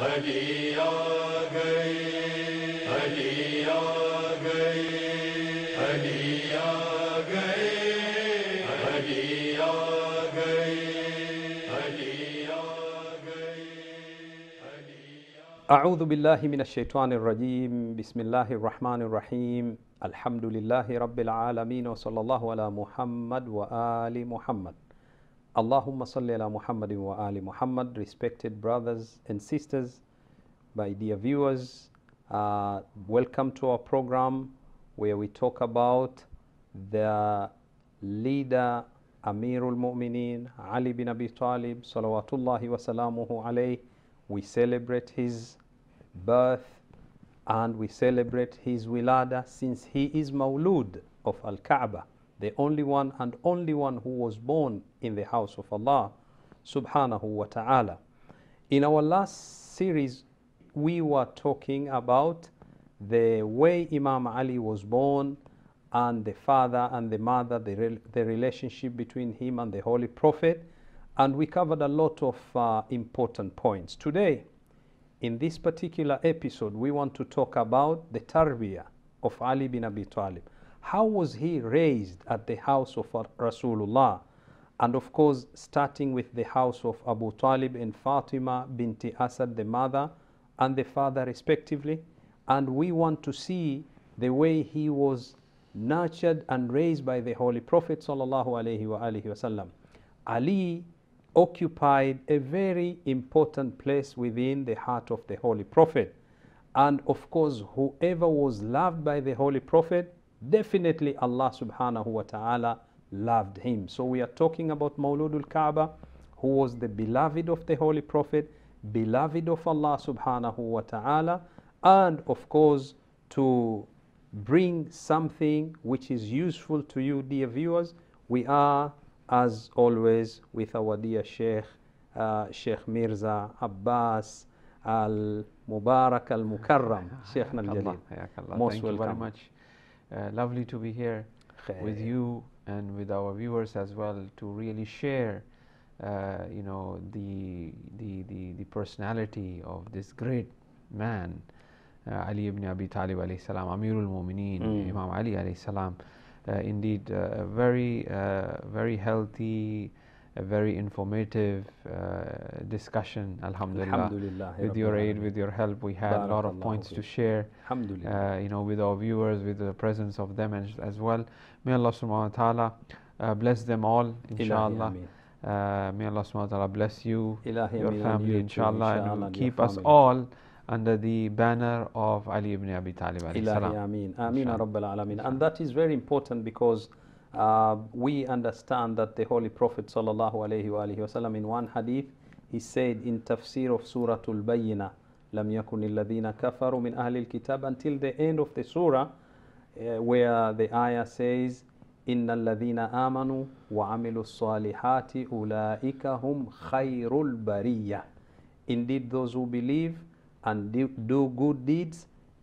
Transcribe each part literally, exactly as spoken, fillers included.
Ali आ गए Ali आ गए Ali आ गए Ali आ गए Ali आ गए A'udhu billahi minash shaitanir rajim Bismillahir rahmanir rahim Alhamdulillahi rabbil alamin wa sallallahu ala Muhammad wa ali Muhammad Allahumma salli ala Muhammadin wa ali Muhammad. Respected brothers and sisters, my dear viewers, uh, welcome to our program where we talk about the leader Amirul Mu'minin Ali bin Abi Talib salawatullahi wa salamuhu alayh. We celebrate his birth and we celebrate his wilada, since he is Maulud of Al-Kaaba, the only one and only one who was born in the house of Allah subhanahu wa ta'ala. In our last series, we were talking about the way Imam Ali was born and the father and the mother, the, re the relationship between him and the Holy Prophet. And we covered a lot of uh, important points. Today, in this particular episode, we want to talk about the tarbiyah of Ali bin Abi Talib. How was he raised at the house of Rasulullah? And of course, starting with the house of Abu Talib and Fatima bint Asad, the mother and the father respectively. And we want to see the way he was nurtured and raised by the Holy Prophet sallallahu alaihi wa alihi wasallam. Ali occupied a very important place within the heart of the Holy Prophet. And of course, whoever was loved by the Holy Prophet, definitely Allah subhanahu wa ta'ala loved him. So we are talking about Maulud al-Kaaba, who was the beloved of the Holy Prophet, beloved of Allah subhanahu wa ta'ala, and of course to bring something which is useful to you, dear viewers. We are, as always, with our dear Sheikh, uh, Sheikh Mirza Abbas, Al-Mubarak Al-Mukarram, Sheikh Al-Jalil. Thank you very much. Uh, lovely to be here Khair. with you and with our viewers as well, to really share, uh, you know, the, the the the personality of this great man, uh, Ali ibn Abi Talib alayhi salam, Amirul Mu'mineen, mm. Imam Ali alayhi salam. Uh, indeed, uh, a very uh, very healthy, a very informative uh, discussion. Alhamdulillah. Alhamdulillah. With your aid, with your help, we had a lot of points to share. Alhamdulillah. Uh, you know, with our viewers, with the presence of them as, as well. May Allah subhanahu wa ta'ala uh, bless them all, inshallah. Uh, may Allah subhanahu wa ta'ala bless you, Ilahi your family, you inshallah, inshallah, and keep us all under the banner of Ali ibn Abi Talib. Ilahi ameen. Ameen rabbil alameen. And that is very important, because Uh, we understand that the Holy Prophet sallallahu alayhi wa alayhi wa sallam, in one hadith, he said in tafsir of Surah Al-Bayyinah, lam yakun alladhina kafaru min ahli al-kitab, until the end of the surah, uh, where the ayah says inna alladhina amanu wa amilu salihati ulaika hum khayrul bariyah. Indeed, those who believe and do, do good deeds,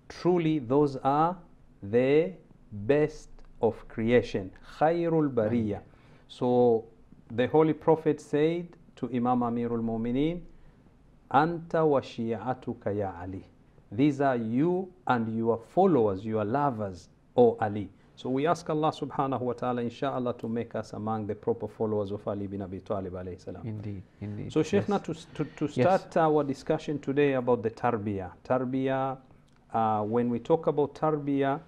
truly those are the best of creation, khayrul bariyah. So the Holy Prophet said to Imam Amirul Mu'minin, anta wa shi'atuka ya Ali, these are you and your followers, your lovers, O Ali. So we ask Allah subhanahu wa ta'ala, inshallah, to make us among the proper followers of Ali bin Abi Talib alayhi salam. Indeed, indeed. So Sheikhna, yes. to, to, to start yes. our discussion today about the tarbiyah. Tarbiyah, uh, when we talk about tarbiyah,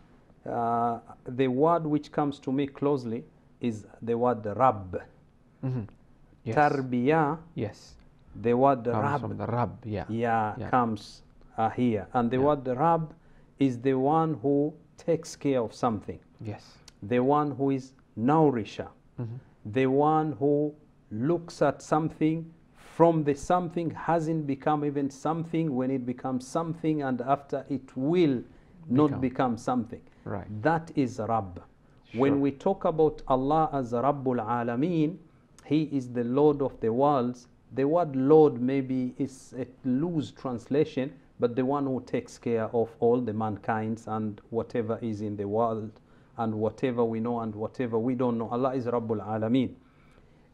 Uh, the word which comes to me closely is the word Rabb. Mm-hmm. Yes. Tarbiyah. Yes. The word comes Rabb. From the Rabb, yeah. Yeah, yeah. comes uh, here. And the yeah. word Rabb is the one who takes care of something. Yes. The one who is nourisher. Mm-hmm. The one who looks at something, from the something hasn't become even something, when it becomes something, and after it will not become, become something. Right. That is Rabb. Sure. When we talk about Allah as Rabbul Alameen, He is the Lord of the worlds. The word Lord maybe is a loose translation, but the one who takes care of all the mankinds and whatever is in the world, and whatever we know and whatever we don't know. Allah is Rabbul Alameen.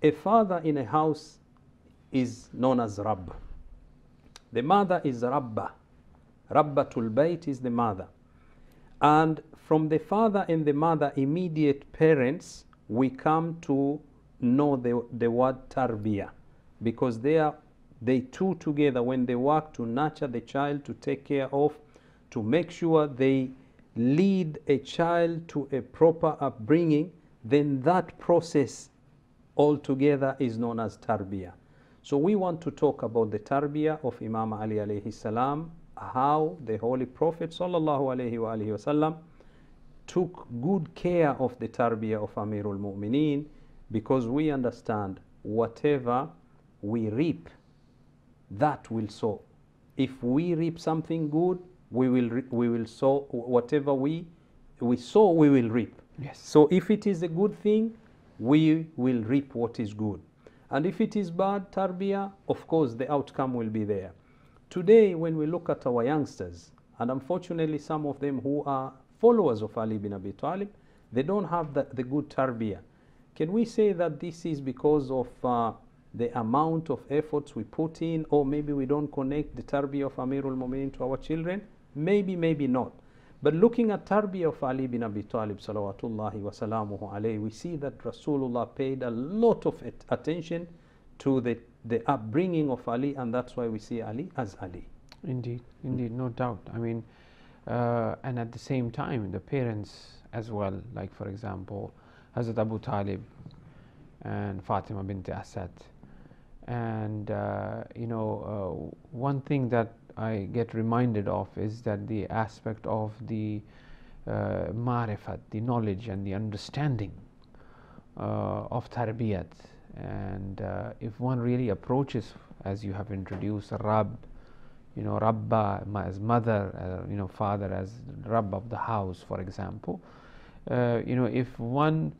A father in a house is known as Rabb. The mother is Rabba. Rabbatul Bayt is the mother. And from the father and the mother, immediate parents, we come to know the, the word tarbiyah, because they are they two together when they work to nurture the child, to take care of, to make sure they lead a child to a proper upbringing. Then that process altogether is known as tarbiyah. So we want to talk about the tarbiyah of Imam Ali alayhi salam, how the Holy Prophet sallallahu alayhi wa alayhi wasallam took good care of the tarbiyah of Amirul Mu'minin, because we understand whatever we reap, that will sow. If we reap something good, we will we will sow. Whatever we we sow, we will reap. Yes. So if it is a good thing, we will reap what is good. And if it is bad tarbiyah, of course the outcome will be there. Today, when we look at our youngsters, and unfortunately some of them who are followers of Ali bin Abi Talib, they don't have the, the good tarbiyah. Can we say that this is because of uh, the amount of efforts we put in, or maybe we don't connect the tarbiyah of Amirul Mu'minin to our children? Maybe, maybe not. But looking at tarbiyah of Ali bin Abi Talib, salawatullahi wa salamuhu alayhi, we see that Rasulullah paid a lot of attention to the the upbringing of Ali, and that's why we see Ali as Ali. Indeed, indeed, no doubt. I mean, uh, and at the same time, the parents as well, like for example, Hazrat Abu Talib and Fatima bint Asad. And, uh, you know, uh, one thing that I get reminded of is that the aspect of the uh, ma'rifat, the knowledge and the understanding uh, of tarbiyat. And uh, if one really approaches, as you have introduced, Rab, you know, Rabba as mother, uh, you know, father as Rabb of the house, for example, uh, you know, if one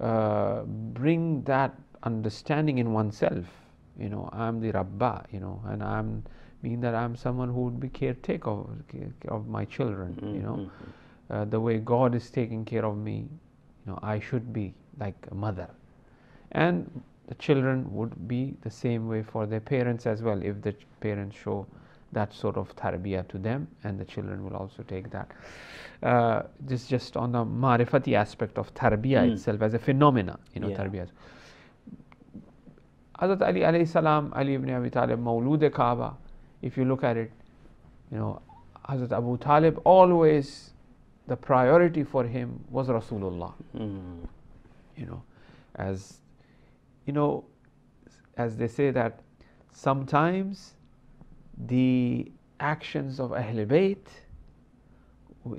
uh, bring that understanding in oneself, you know, I'm the Rabba, you know, and I'm mean that I'm someone who would be caretaker of, of my children, mm-hmm. you know, uh, the way God is taking care of me, you know, I should be like a mother. And the children would be the same way for their parents as well, if the parents show that sort of tarbiyah to them, and the children will also take that. Uh, this just on the marifati aspect of tarbiyah mm. itself as a phenomena, you know, yeah. tarbiyah. Hazrat Ali alayhi salam, Ali ibn Abi Talib, Maulud al-Kaaba, if you look at it, you know, Hazrat Abu Talib, always the priority for him was Rasulullah, mm. you know, as You know, as they say that sometimes the actions of Ahlul Bayt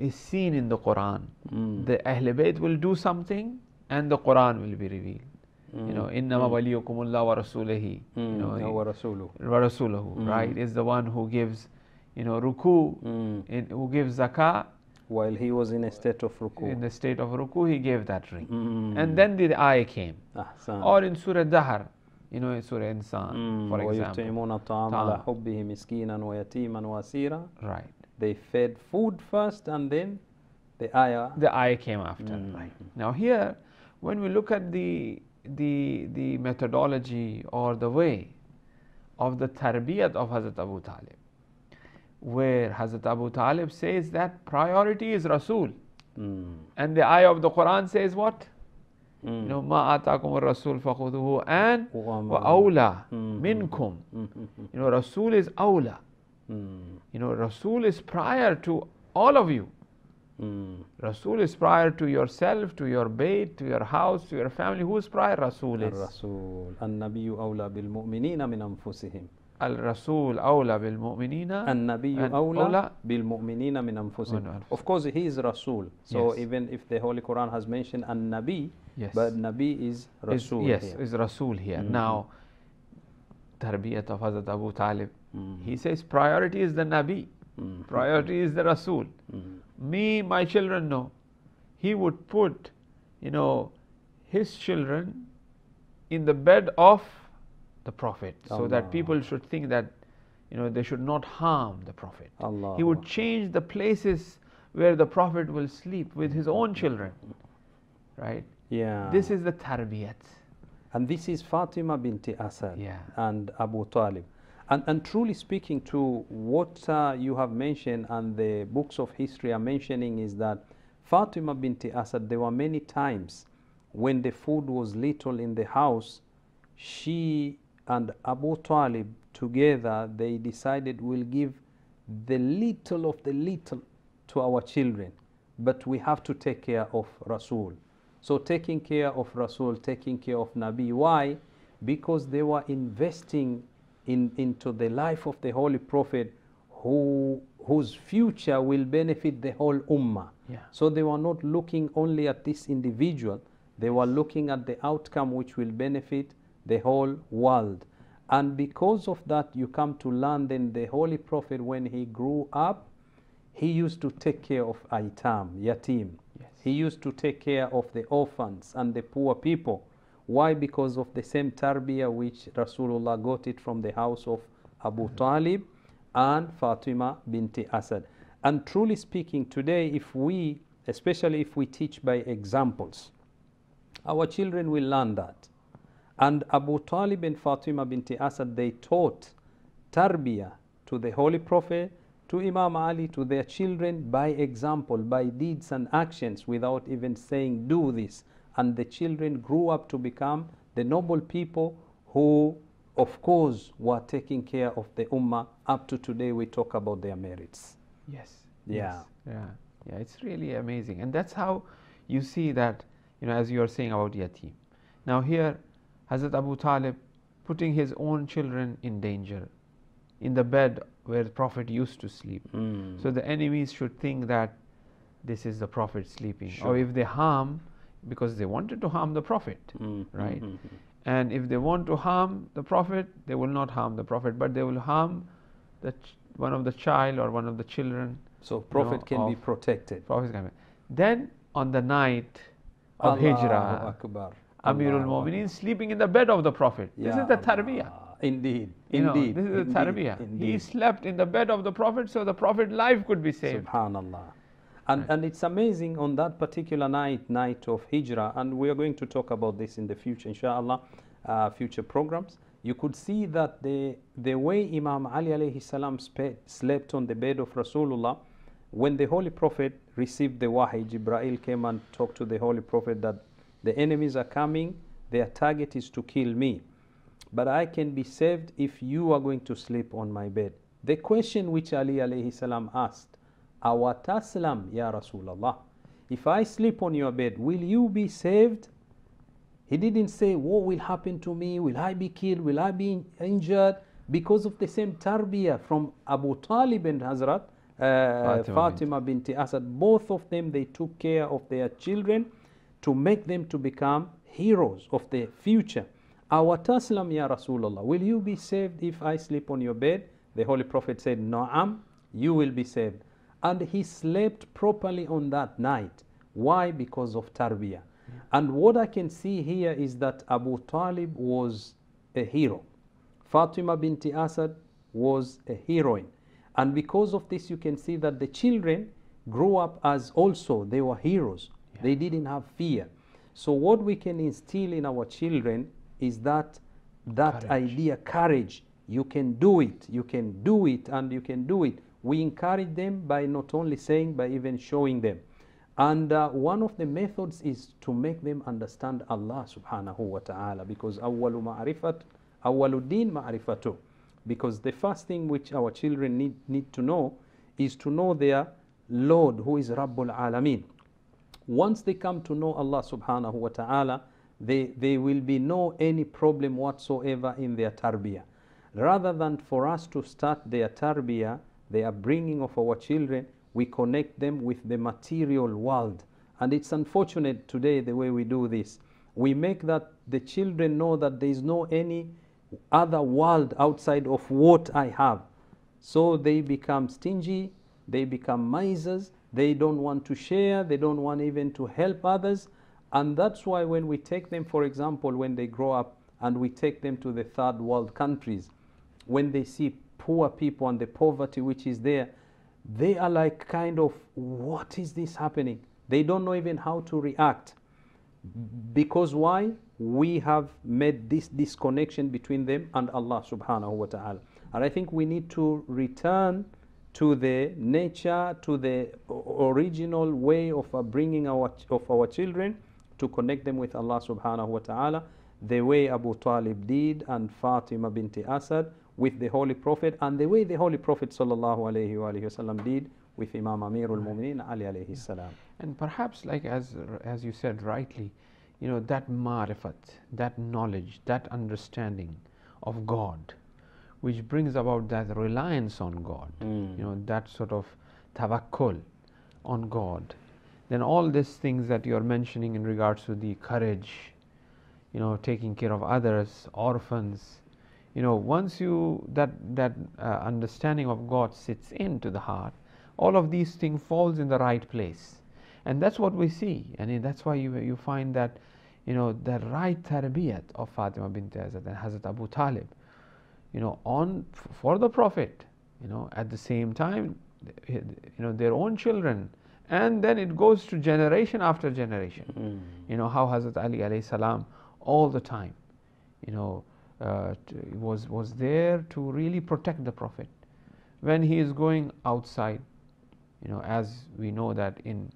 is seen in the Quran. Mm. The Ahlul Bayt will do something and the Quran will be revealed. Mm. You know, innama waliyakumullah wa rasulihi. You know, wa rasuluhu. Wa rasuluhu, right? Is the one who gives, you know, ruku, mm. in, who gives zakah. While he was in a state of ruku. In the state of ruku, he gave that ring. Mm. And then the ayah came. Ahsan. Or in Surah Dahar, you know, in Surah Insan, mm. for example. Right. They fed food first and then the ayah. The ayah came after. Mm. Right. Now here, when we look at the, the, the methodology or the way of the tarbiyat of Hazrat Abu Talib, where Hazrat Abu Talib says that priority is Rasul. Mm. And the ayah of the Quran says what? Mm. You know, ma atakum ar-rasul fakhuduhu and wa awla minkum. You know, Rasul is awla. Mm. You know, Rasul is prior to all of you. Mm. Rasul is prior to yourself, to your bayt, to your house, to your family. Who is prior? Rasul is. Rasul. An-nabiyyu awla bil mu'minina min anfusihim. Al-Rasul awla bil mu'minina an-nabiyyu awla bil mu'minina min anfusihim. Of course, he is Rasul. So yes. even if the Holy Quran has mentioned an-Nabi, yes. but Nabi is Rasul is, yes, here. Yes, is Rasul here. Mm-hmm. Now, tarbiyat of Hazrat Abu Talib, mm-hmm. he says priority is the Nabi, mm-hmm. priority is the Rasul. Mm-hmm. Me, my children, no. He would put, you know, his children in the bed of the Prophet, Allah. So that people should think that, you know, they should not harm the Prophet. Allah. He would change the places where the Prophet will sleep with his own children, right? Yeah. This is the tarbiyat. And this is Fatima bint Asad yeah. and Abu Talib. And, and truly speaking to what uh, you have mentioned and the books of history are mentioning is that Fatima bint Asad, there were many times when the food was little in the house, she and Abu Talib together, they decided we'll give the little of the little to our children, but we have to take care of Rasul. So taking care of Rasul, taking care of Nabi. Why? Because they were investing in, into the life of the Holy Prophet who, whose future will benefit the whole Ummah. Yeah. So they were not looking only at this individual, they were looking at the outcome which will benefit the whole world. And because of that, you come to learn then the Holy Prophet, when he grew up, he used to take care of Aitam, Yatim. Yes. He used to take care of the orphans and the poor people. Why? Because of the same tarbiyah which Rasulullah got it from the house of Abu Talib and Fatima binti Asad. And truly speaking, today, if we, especially if we teach by examples, our children will learn that. And Abu Talib and Fatima binti Asad, they taught tarbiyah to the Holy Prophet, to Imam Ali, to their children by example, by deeds and actions, without even saying do this. And the children grew up to become the noble people who, of course, were taking care of the Ummah. Up to today, we talk about their merits. Yes. Yeah. Yes, yeah. Yeah. It's really amazing. And that's how you see that, you know, as you are saying about Yatim. Now here, Hazrat Abu Talib putting his own children in danger in the bed where the Prophet used to sleep. Mm. So the enemies should think that this is the Prophet sleeping. Sure. Or if they harm, because they wanted to harm the Prophet, mm. right? Mm-hmm. And if they want to harm the Prophet, they will not harm the Prophet, but they will harm the ch one of the child or one of the children. So Prophet you know, can be protected. Prophet can be. Then on the night of Hijrah, Amirul Mu'minin sleeping in the bed of the Prophet. Yeah, this is the tarbiyah. Indeed, you indeed. Know, this is indeed, the tarbiyah. Indeed. He slept in the bed of the Prophet so the Prophet's life could be saved. Subhanallah. And, right. and it's amazing on that particular night, night of Hijrah, and we are going to talk about this in the future, inshallah, uh, future programs. You could see that the, the way Imam Ali alayhi salam slept on the bed of Rasulullah, when the Holy Prophet received the wahi, Jibra'il came and talked to the Holy Prophet that the enemies are coming, their target is to kill me, but I can be saved if you are going to sleep on my bed. The question which Ali alayhi salam asked, Awataslam, Ya Rasulallah, if I sleep on your bed, will you be saved? He didn't say, what will happen to me? Will I be killed? Will I be injured? Because of the same tarbiyah from Abu Talib and Hazrat uh, Fatima binti Asad, both of them, they took care of their children to make them to become heroes of the future. Awataslam, Ya Rasulallah, will you be saved if I sleep on your bed? The Holy Prophet said, Na'am, you will be saved. And he slept properly on that night. Why? Because of tarbiyah. Yeah. And what I can see here is that Abu Talib was a hero. Fatima binti Asad was a heroine. And because of this, you can see that the children grew up as also they were heroes. Yeah. They didn't have fear. So what we can instill in our children is that, that courage. idea, courage. You can do it. You can do it and you can do it. We encourage them by not only saying, by even showing them. And uh, one of the methods is to make them understand Allah subhanahu wa ta'ala, because awwalu ma'rifat, awwalu din ma'rifatu. Because the first thing which our children need, need to know is to know their Lord, who is Rabbul Alameen. Once they come to know Allah subhanahu wa ta'ala, they, they will be no any problem whatsoever in their tarbiyah. Rather than for us to start their tarbiyah, the upbringing of our children, we connect them with the material world. And it's unfortunate today the way we do this. We make that the children know that there is no any other world outside of what I have. So they become stingy, they become misers, they don't want to share, they don't want even to help others. And that's why when we take them, for example, when they grow up and we take them to the third world countries, when they see poor people and the poverty which is there, they are like kind of, what is this happening? They don't know even how to react. Because why? We have made this disconnection between them and Allah subhanahu wa ta'ala. And I think we need to return to the nature, to the original way of bringing our of our children, to connect them with Allah subhanahu wa ta'ala, the way Abu Talib did and Fatima bint Asad with the Holy Prophet, and the way the Holy Prophet sallallahu alayhi wa alayhi wasallam did with Imam Amirul Mu'minin Ali alayhi yeah. salam. And perhaps, like as as you said rightly, you know, that ma'rifat, that knowledge, that understanding of God, which brings about that reliance on God, mm. you know, that sort of tawakkul on God, then all these things that you are mentioning in regards to the courage, you know, taking care of others, orphans, you know, once you that that uh, understanding of God sits into the heart, all of these things falls in the right place. And that's what we see, and that's why you you find that, you know, the right tarbiyat of Fatima bint Asad and Hazrat Abu Talib, you know, on for the Prophet, you know, at the same time, you know, their own children, and then it goes to generation after generation. Mm. You know how Hazrat Ali alayhi salam all the time, you know, uh, was was there to really protect the Prophet when he is going outside, you know, as we know that in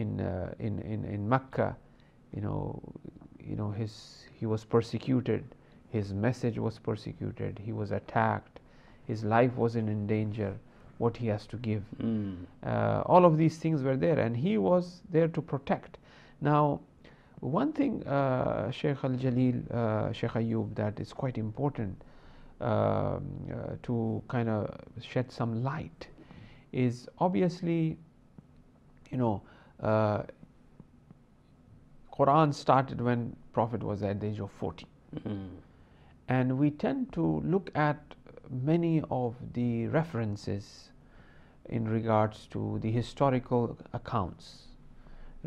In, uh, in in in Mecca, you know, you know his he was persecuted, his message was persecuted, he was attacked, his life wasn't in danger. What he has to give, mm. uh, all of these things were there, and he was there to protect. Now, one thing, uh, Sheikh Al Jalil, uh, Sheikh Ayyub, that is quite important uh, uh, to kind of shed some light is obviously, you know. Uh, Quran started when Prophet was at the age of forty, mm-hmm. and we tend to look at many of the references in regards to the historical accounts,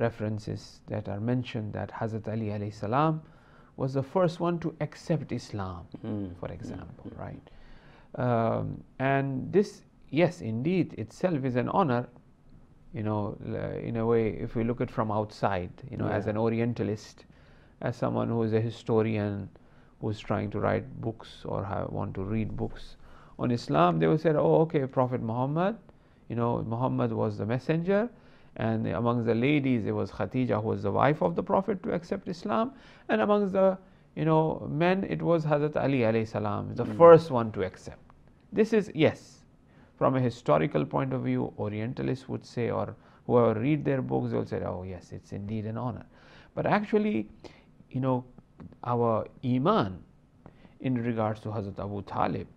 references that are mentioned that Hazrat Ali alayhi salam was the first one to accept Islam, mm-hmm. for example, mm-hmm. right? Um, and this, yes, indeed, itself is an honor. You know, in a way, if we look at from outside, you know, yeah. as an Orientalist, as someone who is a historian, who is trying to write books or have, want to read books on Islam, they will say, oh, okay, Prophet Muhammad, you know, Muhammad was the messenger, and amongst the ladies, it was Khadija, who was the wife of the Prophet, to accept Islam, and amongst the, you know, men, it was Hazrat Ali alayhi salam, the mm. first one to accept. This is, yes. From a historical point of view, Orientalists would say, or whoever read their books, they'll say, oh yes, it's indeed an honor. But actually, you know, our Iman in regards to Hazrat Abu Talib,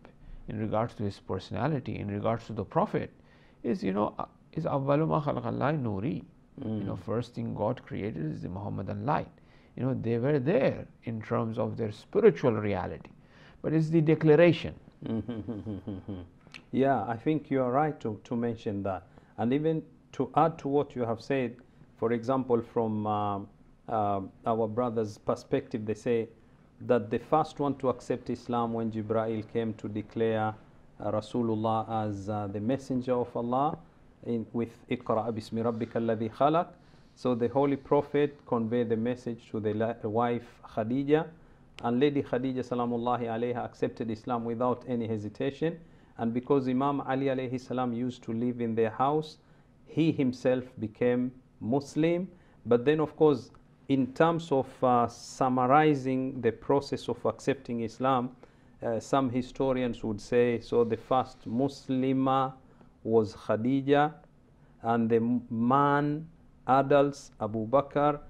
in regards to his personality, in regards to the Prophet, is, you know, is awwalu ma khalaqallahi nuri. Mm. You know, first thing God created is the Muhammadan light. You know, they were there in terms of their spiritual reality. But it's the declaration. Yeah, I think you are right to, to mention that. And even to add to what you have said, for example, from uh, uh, our brother's perspective, they say that the first one to accept Islam when Jibra'il came to declare uh, Rasulullah as uh, the messenger of Allah in, with Iqra' bismi rabbika alladhi khalaq. So the Holy Prophet conveyed the message to the wife Khadija, and Lady Khadija salamullahi alayha accepted Islam without any hesitation. And because Imam Ali alayhi salam used to live in their house, he himself became Muslim. But then, of course, in terms of uh, summarizing the process of accepting Islam, uh, some historians would say, so the first Muslima was Khadija, and the man, adults, Abu Bakr,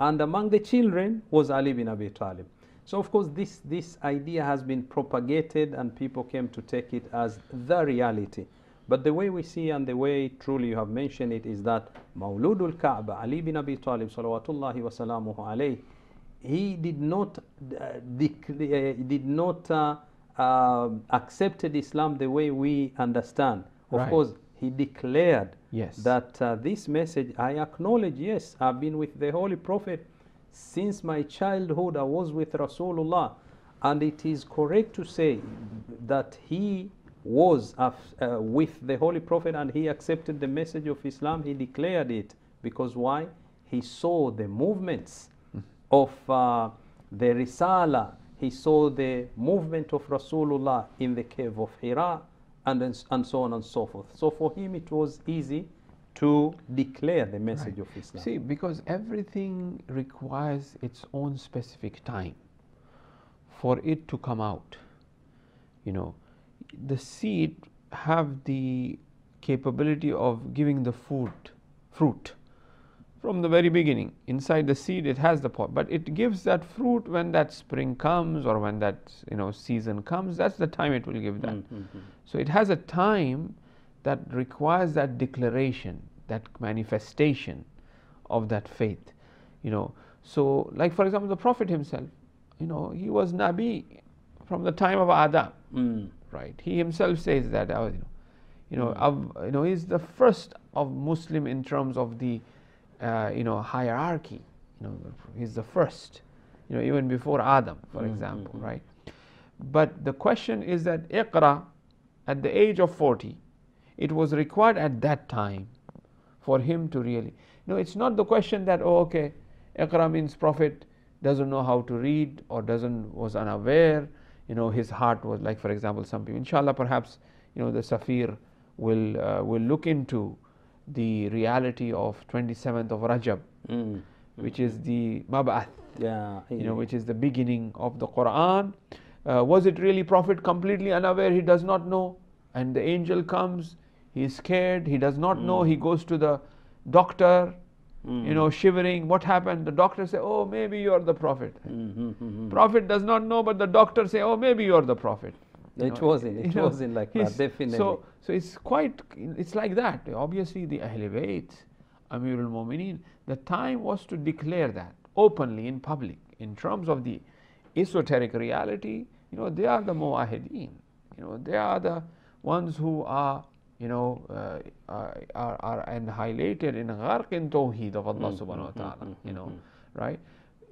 and among the children was Ali bin Abi Talib. So, of course, this, this idea has been propagated and people came to take it as the reality. But the way we see and the way truly you have mentioned it is that Maulud al-Kaaba, Ali bin Abi Talib, salawatullahi wa salamuhu alayhi, he did not, uh, did not uh, uh, accepted Islam the way we understand. Of right. course, he declared yes. that uh, this message, I acknowledge, yes, I've been with the Holy Prophet. Since my childhood, I was with Rasulullah, and it is correct to say that he was uh, uh, with the Holy Prophet and he accepted the message of Islam. He declared it because why? He saw the movements of uh, the Risala, he saw the movement of Rasulullah in the cave of Hira, and, and so on and so forth. So for him it was easy to declare the message right. of Islam. See, because everything requires its own specific time for it to come out. You know, the seed have the capability of giving the food, fruit from the very beginning. Inside the seed it has the pot, but it gives that fruit when that spring comes, or when that you know season comes. That's the time it will give that. Mm-hmm. So it has a time that requires that declaration, that manifestation of that faith. You know, so like for example the Prophet himself, you know, he was Nabi from the time of Adam, mm. right? He himself says that, you know, you know, mm. you know, he's the first of Muslim in terms of the, uh, you know, hierarchy. You know, he's the first. You know, even before Adam, for mm. example, mm-hmm. right? But the question is that Iqra, at the age of forty, it was required at that time for him to really. No, it's not the question that, oh, okay, Iqra means prophet doesn't know how to read, or doesn't was unaware. You know, his heart was like, for example, some people. Inshallah, perhaps you know the Safir will uh, will look into the reality of twenty-seventh of Rajab, mm. which is the Mab'ath. Yeah, yeah. You know, which is the beginning of the Quran. Uh, was it really prophet completely unaware? He does not know, and the angel comes. He is scared, he does not mm. know, he goes to the doctor, mm. you know, shivering. What happened? The doctor say, oh, maybe you are the prophet. Mm-hmm, mm-hmm. Prophet does not know, but the doctor say, oh, maybe you are the prophet. You it know, wasn't, it wasn't know, like that, definitely. So, so it's quite, it's like that. Obviously, the Ahlulbayt, Amirul Mu'minin, the time was to declare that openly in public. In terms of the esoteric reality, you know, they are the Muwahideen. You know, they are the ones who are, you know, uh, are, are, are annihilated in gharq in tawheed of Allah mm, subhanahu mm, wa ta'ala, mm, you know, mm, right?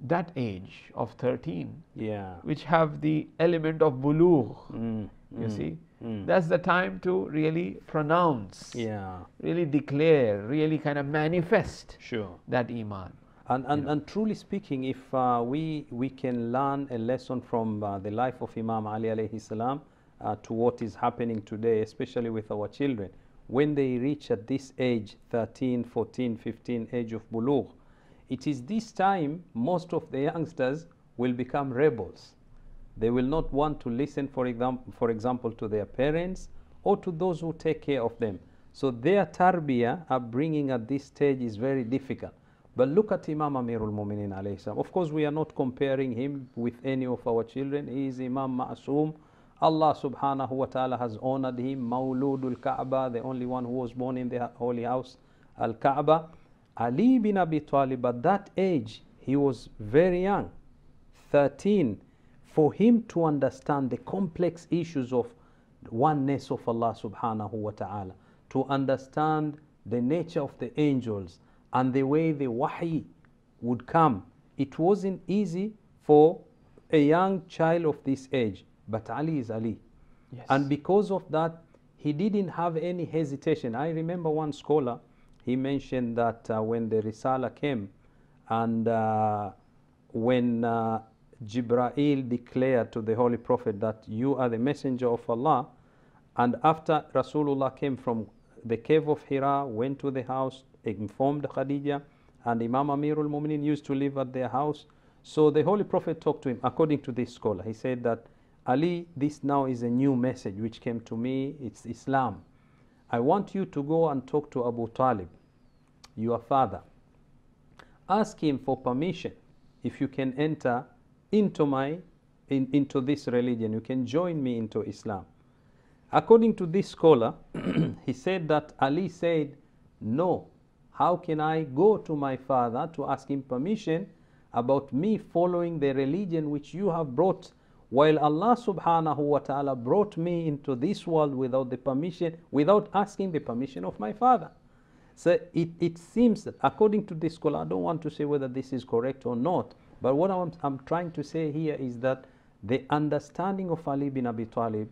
That age of thirteen, yeah, which have the element of bulugh, mm, you mm, see, mm. that's the time to really pronounce, yeah, really declare, really kind of manifest sure. that iman. And, and, and truly speaking, if uh, we, we can learn a lesson from uh, the life of Imam Ali alayhi salam, Uh, to what is happening today, especially with our children. When they reach at this age, thirteen, fourteen, fifteen, age of bulugh, it is this time most of the youngsters will become rebels. They will not want to listen, for example, for example to their parents or to those who take care of them. So their tarbiyah, upbringing at this stage, is very difficult. But look at Imam Amirul Mu'minin alayhi salam. Of course, we are not comparing him with any of our children. He is Imam Ma'asum. Allah subhanahu wa ta'ala has honored him. Maulud al-Kaaba, the only one who was born in the holy house, Al-Kaaba. Ali bin Abi Talib, at that age, he was very young, thirteen. For him to understand the complex issues of oneness of Allah subhanahu wa ta'ala, to understand the nature of the angels and the way the wahi would come, it wasn't easy for a young child of this age. But Ali is Ali. Yes. And because of that, he didn't have any hesitation. I remember one scholar, he mentioned that uh, when the Risala came, and uh, when uh, Jibra'il declared to the Holy Prophet that you are the messenger of Allah, and after Rasulullah came from the cave of Hira, went to the house, informed Khadija, and Imam Amirul Mu'minin used to live at their house. So the Holy Prophet talked to him. According to this scholar, he said that, Ali, this now is a new message which came to me, it's Islam. I want you to go and talk to Abu Talib, your father. Ask him for permission if you can enter into my, in, into this religion, you can join me into Islam. According to this scholar, he said that Ali said, no, how can I go to my father to ask him permission about me following the religion which you have brought, while Allah subhanahu wa ta'ala brought me into this world without the permission, without asking the permission of my father. So it, it seems that, according to this scholar, I don't want to say whether this is correct or not, but what I'm, I'm trying to say here is that the understanding of Ali bin Abi Talib,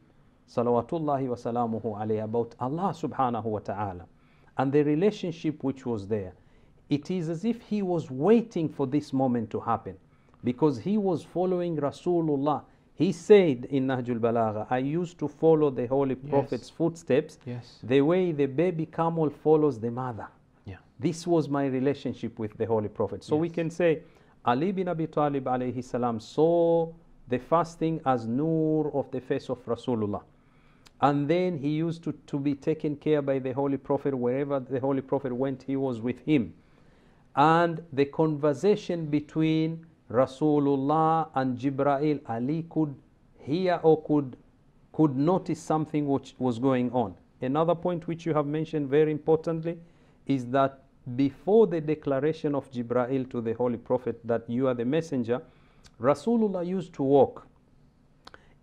salawatullahi wa salamuhu alayhi, about Allah subhanahu wa ta'ala, and the relationship which was there, it is as if he was waiting for this moment to happen. because he was following Rasulullah. He said in Nahjul Balagha, I used to follow the Holy yes. Prophet's footsteps, yes. the way the baby camel follows the mother. Yeah. This was my relationship with the Holy Prophet. So yes. we can say, Ali bin Abi Talib alayhi salam saw the fasting as nur of the face of Rasulullah. And then he used to, to be taken care by the Holy Prophet. Wherever the Holy Prophet went, he was with him. And the conversation between Rasulullah and Jibra'il, Ali could hear or could, could notice something which was going on. Another point which you have mentioned very importantly is that before the declaration of Jibra'il to the Holy Prophet that you are the messenger, Rasulullah used to walk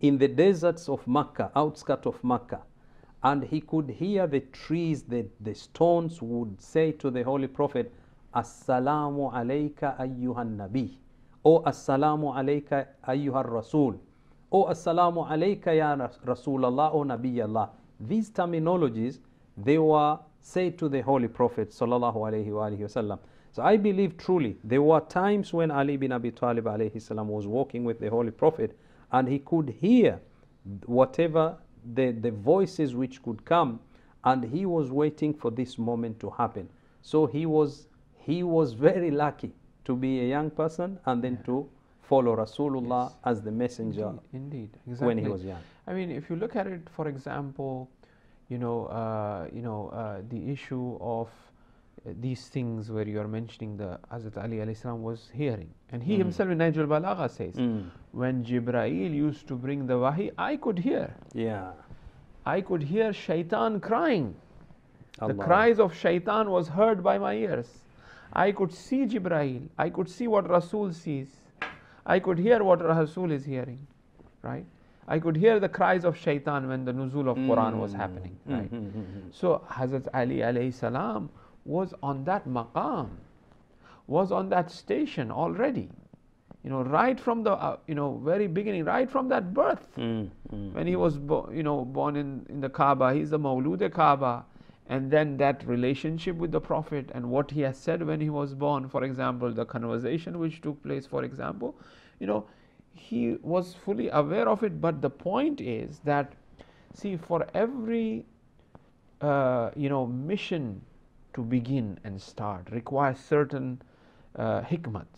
in the deserts of Makkah, outskirts of Makkah, and he could hear the trees, the, the stones would say to the Holy Prophet, Assalamu alayka ayyuhan nabi, or Assalamu alayka ayyuhan rasul, or Assalamu alayka ya rasulallah, or nabiyallah. These terminologies, they were said to the Holy Prophet sallallahu alayhi wa alayhi wa sallam. So I believe truly there were times when Ali bin Abi Talib alayhi salam was walking with the Holy Prophet, and he could hear whatever the, the voices which could come, and he was waiting for this moment to happen. So he was, he was very lucky to be a young person and then yeah. to follow Rasulullah yes. as the messenger indeed, indeed. Exactly. when he was young. I mean, if you look at it, for example, you know, uh, you know uh, the issue of uh, these things where you are mentioning the Hazrat Ali alayhi salam was hearing. And he mm. himself in Nahjul Balagha says, mm. when Jibra'il used to bring the wahi, I could hear. Yeah. I could hear shaitan crying. Allah. The cries of shaitan was heard by my ears. I could see Jibra'il. I could see what Rasul sees. I could hear what Rasul is hearing. Right? I could hear the cries of shaitan when the nuzul of mm. Quran was happening. Right? Mm -hmm. So Hazrat Ali alayhi salam was on that maqam, was on that station already, you know, right from the uh, you know very beginning, right from that birth, mm, mm, when he was bo you know born in in the Kaaba. He's the Maulud al-Kaaba, and then that relationship with the Prophet and what he has said when he was born. For example, the conversation which took place. For example, you know, he was fully aware of it. But the point is that, see, for every uh, you know mission to begin and start requires certain Uh, hikmat,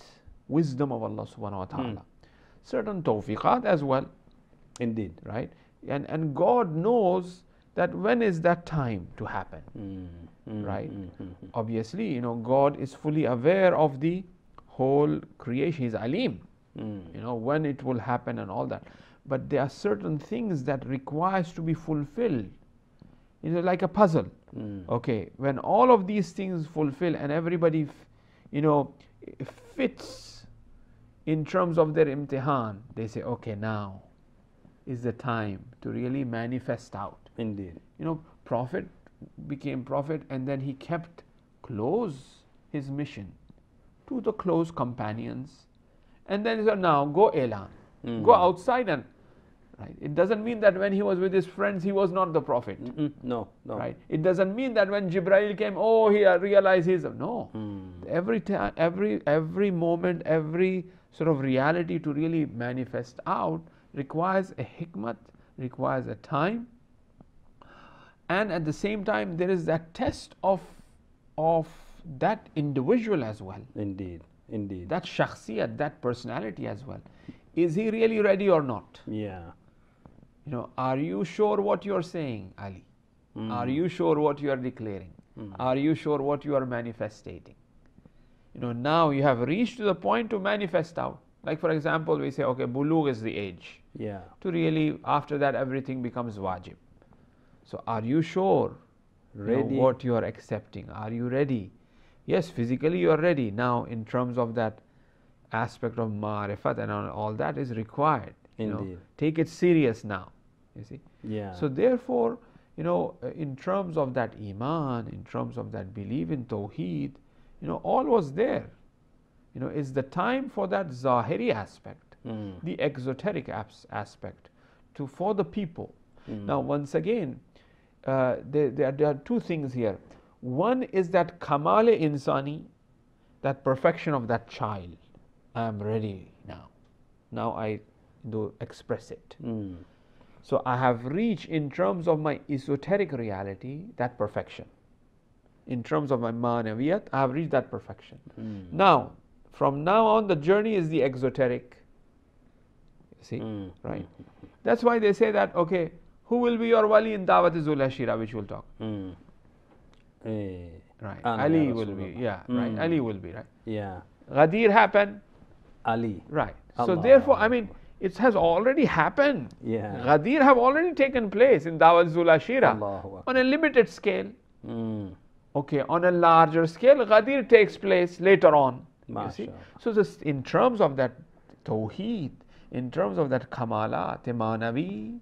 wisdom of Allah subhanahu wa ta'ala, mm. certain tawfiqat as well. Indeed. Right? And, and God knows that when is that time to happen. Mm. Mm. Right? Mm. Mm. Obviously, you know, God is fully aware of the whole creation. He's alim. Mm. You know, when it will happen and all that. But there are certain things that requires to be fulfilled. You know, like a puzzle. Mm. Okay, when all of these things fulfill and everybody, f you know, fits in terms of their imtihan, they say, okay, now is the time to really manifest out. Indeed. You know, Prophet became Prophet, and then he kept close his mission to the close companions, and then he said, now go elan, mm-hmm. go outside. And right, it doesn't mean that when he was with his friends he was not the Prophet. Mm-mm, no, no. Right. It doesn't mean that when Jibra'il came, oh, he realized he's no. Mm. Every time, every every moment, every sort of reality to really manifest out requires a hikmat, requires a time, and at the same time there is that test of of that individual as well. Indeed, indeed. That shakhsiyat, that personality as well. Is he really ready or not? Yeah. You know, are you sure what you are saying, Ali? Mm. Are you sure what you are declaring? Mm. Are you sure what you are manifestating? You know, now you have reached to the point to manifest out. Like, for example, we say, okay, bulugh is the age. Yeah. To really, after that, everything becomes wajib. So, are you sure ready. You know, what you are accepting? Are you ready? Yes, physically you are ready. Now, in terms of that aspect of ma'rifat and all that is required. Indeed. You know, take it serious now, you see. Yeah. So therefore, you know, in terms of that iman, in terms of that belief in tawheed, you know, all was there. You know, it's the time for that zahiri aspect, mm. the exoteric abs aspect, to for the people. Mm. Now, once again, uh, there, there, there are two things here. One is that kamale insani, that perfection of that child. I am ready now. now I do express it. Mm. So I have reached, in terms of my esoteric reality, that perfection. In terms of my manaviyat, I have reached that perfection. Mm. Now, from now on, the journey is the exoteric. See, mm. right? That's why they say that, okay, who will be your wali in Dawat Zula Shira, which we'll talk. Mm. Eh. Right, Anna Ali will be, yeah, mm. right, Ali will be, right? Yeah. Ghadir happened. Ali. Right. Allah. So therefore, I mean, it has already happened. Yeah. Ghadir have already taken place in Dawat Zula Shira on a limited scale. Mm. Okay, on a larger scale, Ghadir takes place later on. You see? So just in terms of that tawheed, in terms of that kamalat, manavi,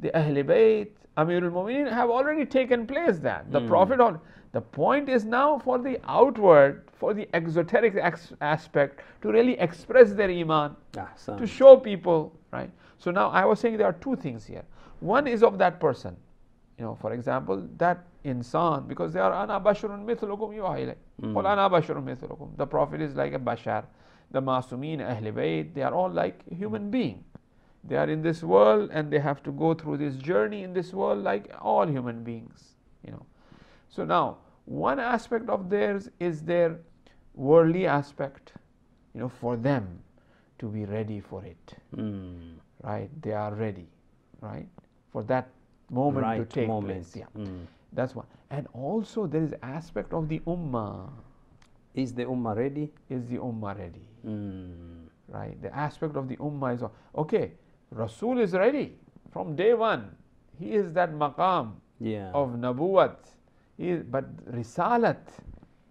the ahlulbayt, Amirul Mu'minin have already taken place that. The mm. Prophet, on, the point is now for the outward, for the exoteric ex aspect, to really express their iman, Ahsan. To show people, right? So now I was saying there are two things here. One is of that person, you know, for example, that insan, because they are ana bashurun mithlukum yuha ilayya. The Prophet is like a bashar. The Masumeen, Ahlulbayt, they are all like human being. They are in this world and they have to go through this journey in this world like all human beings, you know. So now, one aspect of theirs is their worldly aspect, you know, for them to be ready for it, mm. right? They are ready, right? For that moment right to take moment. place. Yeah. Mm. That's one. And also there is aspect of the ummah. Is the ummah ready? Is the ummah ready? Mm. Right? The aspect of the ummah is, okay, Rasul is ready from day one. He is that maqam yeah. of nabuwat. Is, but risalat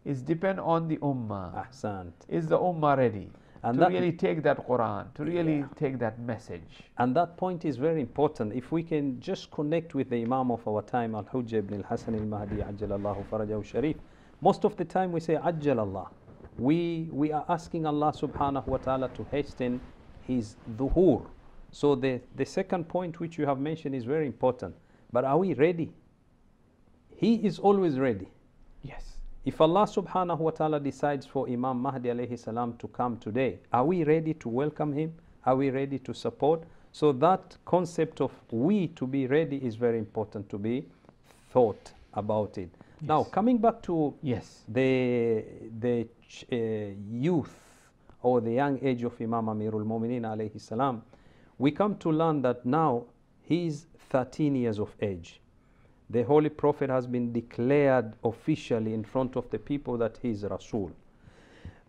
is depend on the ummah. Ahsant. Is the ummah ready and to really take that Quran, to really yeah. take that message? And that point is very important. If we can just connect with the Imam of our time, Al-Hujjah ibn al-Hasan al-Mahdi, Ajjalallahu Farajahu Sharif. Most of the time we say Ajjalallah. We, we are asking Allah subhanahu wa ta'ala to hasten His dhuhur. So the, the second point which you have mentioned is very important. But are we ready? He is always ready. Yes. If Allah subhanahu wa ta'ala decides for Imam Mahdi alayhi salam to come today, are we ready to welcome him? Are we ready to support? So that concept of we to be ready is very important to be thought about it. Now, coming back to yes. the, the ch uh, youth or the young age of Imam Amirul Mu'minin alayhi salam, we come to learn that now he is thirteen years of age. The Holy Prophet has been declared officially in front of the people that he is Rasul.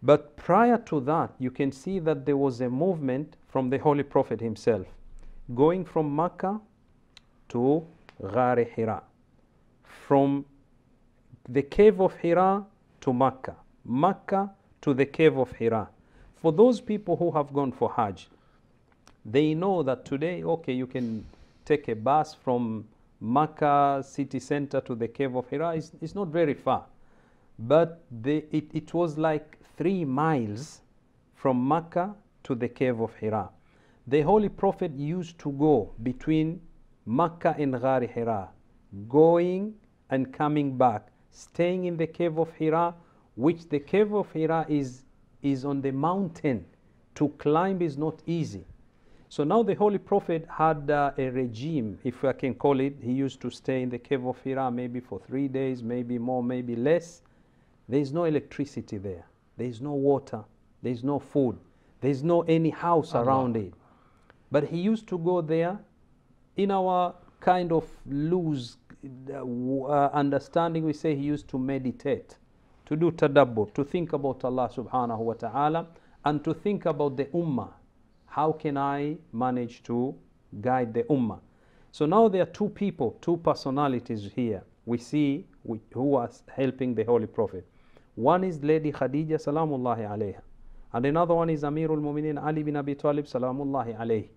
But prior to that, you can see that there was a movement from the Holy Prophet himself, going from Makkah to Ghar Hira, from the cave of Hira to Makkah, Makkah to the cave of Hira. For those people who have gone for Hajj, they know that today, okay, you can take a bus from Makkah city center to the cave of Hira. It's, it's not very far. But the, it, it was like three miles from Makkah to the cave of Hira. The Holy Prophet used to go between Makkah and Ghar Hira, going and coming back, staying in the cave of Hira, which the cave of Hira is, is on the mountain. To climb is not easy. So now the Holy Prophet had uh, a regime, if I can call it. He used to stay in the cave of Hira maybe for three days, maybe more, maybe less. There is no electricity there. There is no water. There is no food. There is no any house Allah. around it. But he used to go there in our kind of loose Uh, understanding, we say he used to meditate, to do tadabbur, to think about Allah subhanahu wa ta'ala, and to think about the ummah. How can I manage to guide the ummah? So now there are two people, two personalities here we see we, who are helping the Holy Prophet. One is Lady Khadija salamullahi alayha, and another one is Amirul Mu'minin Ali bin Abi Talib salamullahi alayhi.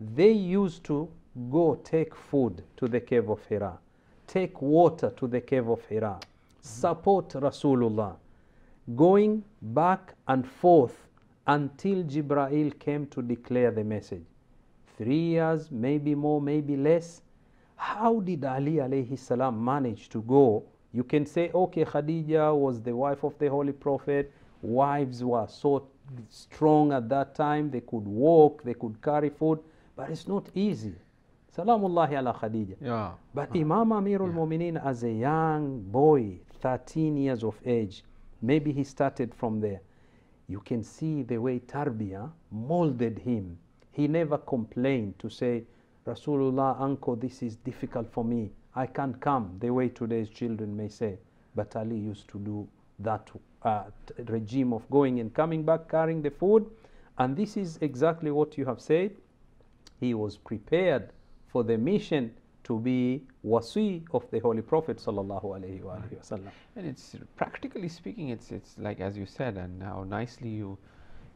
They used to go take food to the cave of Hira, take water to the cave of Hira, support Rasulullah, going back and forth until Jibra'il came to declare the message. Three years, maybe more, maybe less. How did Ali alayhi salam manage to go? You can say, okay, Khadija was the wife of the Holy Prophet. Wives were so strong at that time. They could walk, they could carry food, but it's not easy. Salamullahi ala Khadija. Yeah. But yeah. Imam Amirul Mu'minin, yeah. as a young boy, thirteen years of age, maybe he started from there. You can see the way Tarbiyah molded him. He never complained to say, Rasulullah, uncle, this is difficult for me. I can't come, the way today's children may say. But Ali used to do that uh, regime of going and coming back, carrying the food. And this is exactly what you have said. He was prepared for the mission to be wasi of the Holy Prophet sallallahu alaihi wasallam. And it's, practically speaking, it's it's like as you said, and how nicely you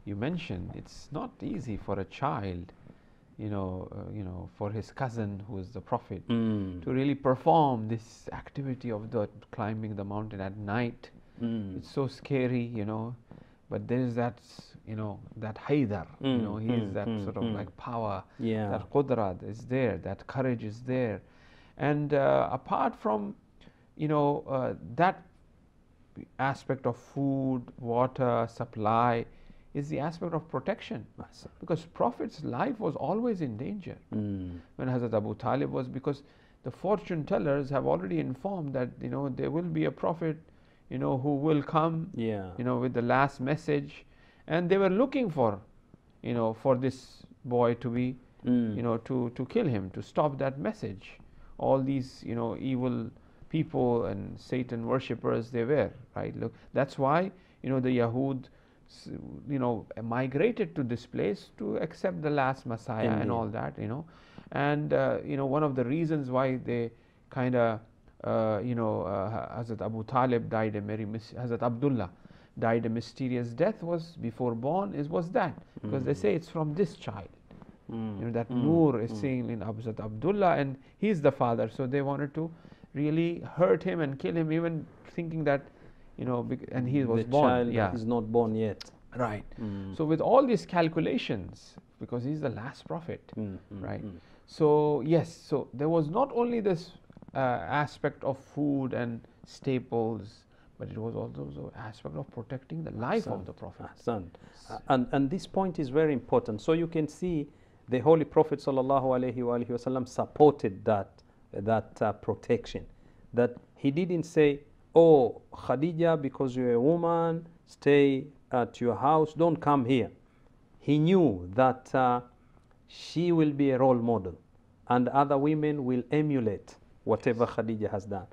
you mentioned, it's not easy for a child, you know, uh, you know, for his cousin who is the Prophet, mm. to really perform this activity of the climbing the mountain at night. Mm. It's so scary, you know. But there is that, you know, that Haidar, mm, you know, he mm, is that mm, sort of mm. like power, yeah. that Qudrat is there, that courage is there. And uh, apart from, you know, uh, that aspect of food, water, supply, is the aspect of protection. Because Prophet's life was always in danger. Mm. When Hazrat Abu Talib was, because the fortune tellers have already informed that, you know, there will be a Prophet, you know, who will come, yeah. you know, with the last message, and they were looking for, you know, for this boy to be, mm. you know, to, to kill him, to stop that message. All these, you know, evil people and Satan worshippers they were, right? Look, that's why, you know, the Yahud, you know, migrated to this place to accept the last Messiah. Indeed. And all that, you know. And, uh, you know, one of the reasons why they kind of, Uh, you know, uh, Hazrat Abu Talib died a very, Hazrat Abdullah died a mysterious death was before born, is was that, because mm. they say it's from this child, mm. you know, that mm. Noor is mm. seen in Hazrat Abdullah, and he's the father, so they wanted to really hurt him and kill him, even thinking that, you know, and he was the born. The child yeah. is not born yet. Right. Mm. So with all these calculations, because he's the last prophet, mm. right? Mm. So yes, so there was not only this Uh, aspect of food and staples, but it was also the aspect of protecting the life Ahsan. Of the Prophet. Ahsan. Uh, and, and this point is very important. So you can see the Holy Prophet sallallahu alaihi wasallam supported that, that uh, protection. That he didn't say, oh Khadija, because you're a woman, stay at your house, don't come here. He knew that uh, she will be a role model and other women will emulate whatever Khadija has done.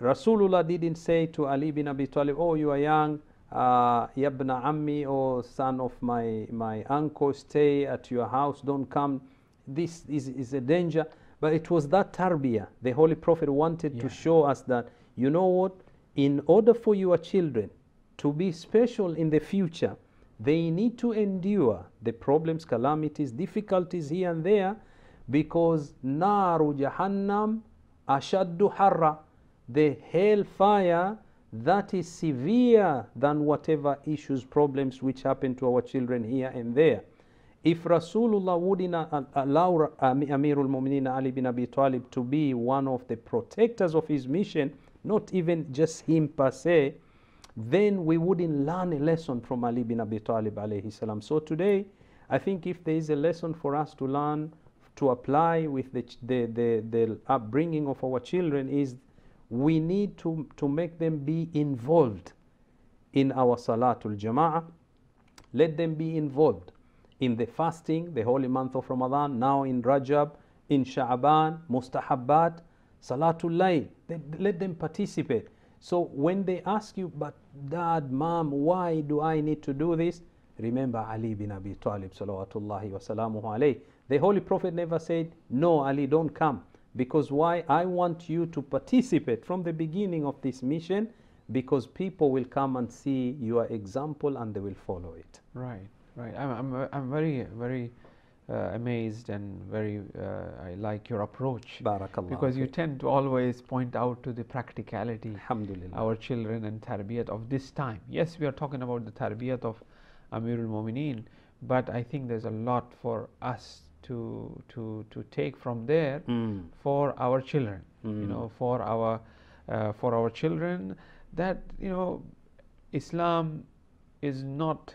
Rasulullah didn't say to Ali bin Abi Talib, oh, you are young, uh, Yabna Ammi, or oh, son of my, my uncle, stay at your house, don't come. This is, is a danger. But it was that tarbiyah. The Holy Prophet wanted yeah. to show us that, you know what, in order for your children to be special in the future, they need to endure the problems, calamities, difficulties here and there, because Naru Jahannam Ashaddu harra, the hellfire that is severe than whatever issues, problems which happen to our children here and there. If Rasulullah wouldn't allow Amirul Mu'minin Ali bin Abi Talib to be one of the protectors of his mission, not even just him per se, then we wouldn't learn a lesson from Ali bin Abi Talib alayhi salam. So today, I think if there is a lesson for us to learn, to apply with the, the, the, the upbringing of our children, is we need to, to make them be involved in our Salatul Jama'ah. Let them be involved in the fasting, the holy month of Ramadan, now in Rajab, in Sha'ban, Mustahabbat, Salatul Layl. Let them participate. So when they ask you, but dad, mom, why do I need to do this? Remember Ali bin Abi Talib, salawatullahi wa salamuhu alayhi. The Holy Prophet never said, no, Ali, don't come. Because why? I want you to participate from the beginning of this mission, because people will come and see your example and they will follow it. Right, right. I'm, I'm, I'm very, very uh, amazed, and very, uh, I like your approach. Barakallah. Because you tend to always point out to the practicality, alhamdulillah, our children and tarbiyat of this time. Yes, we are talking about the tarbiyat of Amirul Mu'mineen, but I think there's a lot for us to to to take from there, mm. for our children, mm. you know, for our uh, for our children, that, you know, Islam is not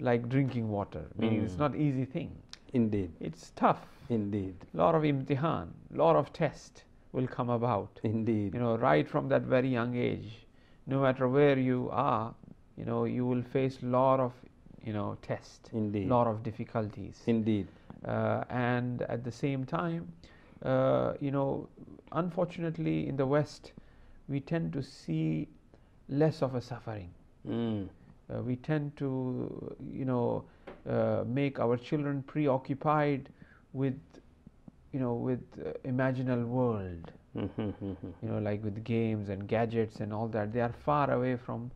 like drinking water, meaning mm. it's not easy thing. Indeed. It's tough. Indeed. Lot of imtihan, lot of test will come about. Indeed. You know, right from that very young age, no matter where you are, you know, you will face lot of, you know, test. Indeed. Lot of difficulties. Indeed. Uh, and at the same time, uh, you know, unfortunately in the West, we tend to see less of a suffering. Mm. Uh, we tend to, you know, uh, make our children preoccupied with, you know, with uh, imaginal world, you know, like with games and gadgets and all that. They are far away from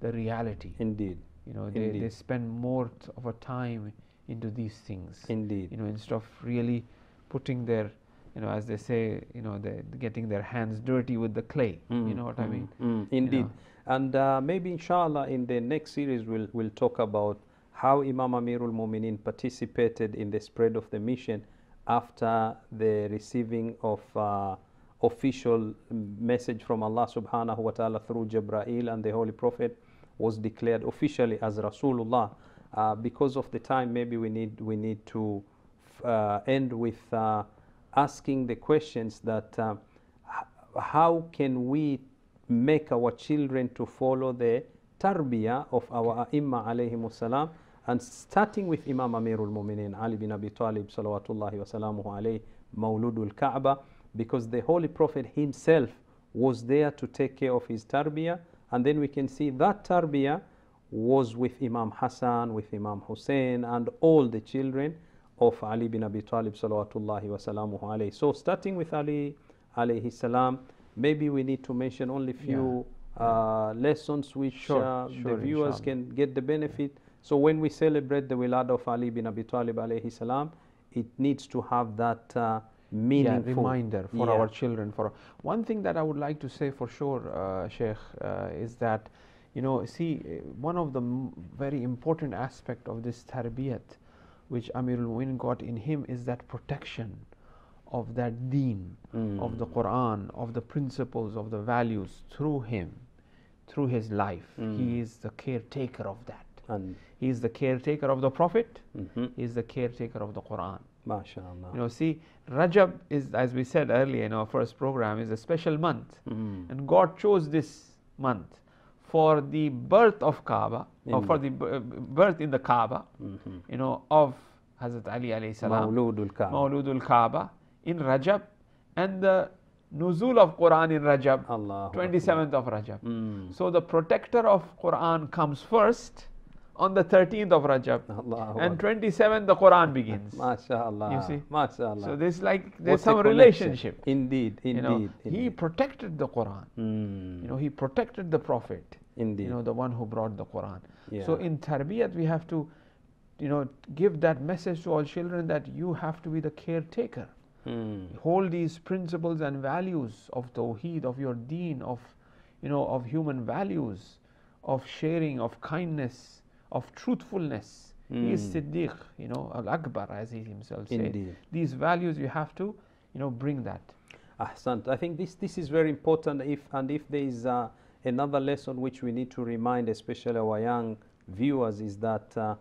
the reality. Indeed. You know, they, Indeed. they spend more of a time into these things. Indeed. You know, instead of really putting their, you know, as they say, you know, they're getting their hands dirty with the clay. Mm. You know what mm. I mean? Mm. Indeed. You know. And uh, maybe inshallah in the next series we'll, we'll talk about how Imam Amirul Mu'minin participated in the spread of the mission after the receiving of uh, official message from Allah subhanahu wa ta'ala through Jibra'il, and the Holy Prophet was declared officially as Rasulullah. Uh, because of the time, maybe we need, we need to uh, end with uh, asking the questions that uh, how can we make our children to follow the tarbiyah of our A'imma alayhimu salam, and starting with Imam Amirul Mu'minin Ali bin Abi Talib salawatullahi wa salamuhu alayhi, Maulud al-Kaaba, because the Holy Prophet himself was there to take care of his tarbiyah. And then we can see that tarbiyah was with Imam Hassan, with Imam Hussein, and all the children of Ali bin Abi Talib salawatullahi wa salamuhu alayhi. So starting with Ali alayhi salam, maybe we need to mention only few yeah. uh, lessons which sure, uh, sure, the viewers inshallah. can get the benefit. Yeah. So when we celebrate the wilad of Ali bin Abi Talib alayhi salam, it needs to have that uh, meaningful yeah, reminder for yeah. our children. For one thing that I would like to say for sure, uh, Sheikh, uh, is that, you know, see, one of the m very important aspect of this tarbiyat which Amirul Mu'minin got in him is that protection of that deen, mm. of the Quran, of the principles, of the values through him, through his life. Mm. He is the caretaker of that. And he is the caretaker of the Prophet. Mm-hmm. He is the caretaker of the Quran. MashaAllah. You know, see, Rajab is, as we said earlier in our first program, is a special month. Mm. And God chose this month for the birth of Kaaba, in or for the birth in the Kaaba, mm-hmm. you know, of Hazrat Ali alayhi salam. Maulud al-Kaaba. Maulud al-Kaaba in Rajab, and the nuzul of Quran in Rajab, Allah twenty-seventh Allah. of Rajab. Mm. So the protector of Quran comes first on the thirteenth of Rajab, Allah and twenty-seventh the Quran begins. MashaAllah. You see? MashaAllah. So there's like, there's What's some the relationship. Indeed, indeed, you know, indeed. He protected the Quran. Mm. You know, he protected the Prophet. Indeed. You know, the one who brought the Quran. Yeah. So in tarbiyat we have to, you know, give that message to all children that you have to be the caretaker. Mm. Hold these principles and values of tawheed, of your deen, of, you know, of human values, of sharing, of kindness, of truthfulness. Mm. He is Siddiq, you know, Al-Akbar, as he himself said. These values you have to, you know, bring that. Ahsant. I think this, this is very important. If and if there is uh, another lesson which we need to remind, especially our young viewers, is that uh,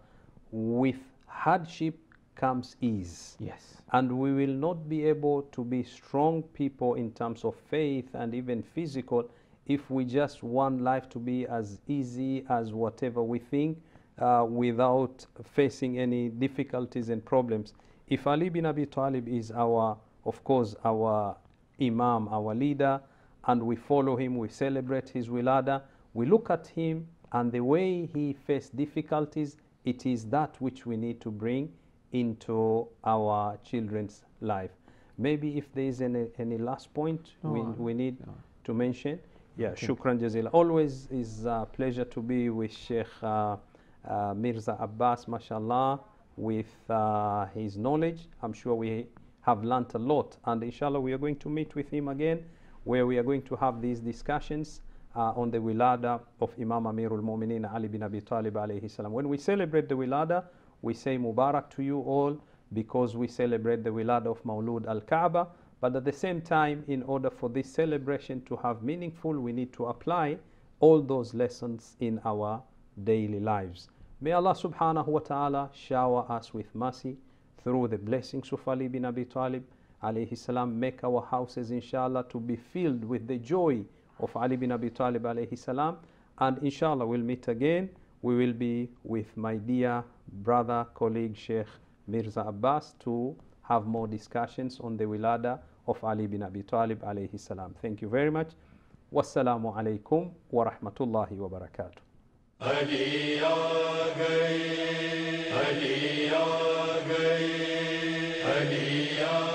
with hardship comes ease. Yes. And we will not be able to be strong people in terms of faith and even physical if we just want life to be as easy as whatever we think, uh, without facing any difficulties and problems. If Ali bin Abi Talib is our, of course, our imam, our leader, and we follow him, we celebrate his wilada, we look at him and the way he faced difficulties, it is that which we need to bring into our children's life. Maybe if there is any, any last point no, we, we need no. to mention. Yeah, shukran jazila. Always is a pleasure to be with Sheikh uh, uh, Mirza Abbas, mashallah, with uh, his knowledge. I'm sure we have learnt a lot. And inshallah, we are going to meet with him again, where we are going to have these discussions uh, on the wilada of Imam Amirul Mu'minin Ali bin Abi Talib alayhi salam. When we celebrate the wilada, we say Mubarak to you all, because we celebrate the wilada of Maulud al-Kaaba. But at the same time, in order for this celebration to have meaningful, we need to apply all those lessons in our daily lives. May Allah subhanahu wa ta'ala shower us with mercy through the blessings of Ali bin Abi Talib alayhi salam. Make our houses inshallah to be filled with the joy of Ali bin Abi Talib alayhi salam. And inshallah we'll meet again. We will be with my dear brother, colleague Sheikh Mirza Abbas to have more discussions on the wilada of Ali bin Abi Talib alayhi salam. Thank you very much. Wassalamu alaikum wa rahmatullahi wa barakatuh. Ali aa gaye, Ali aa gaye, Ali aa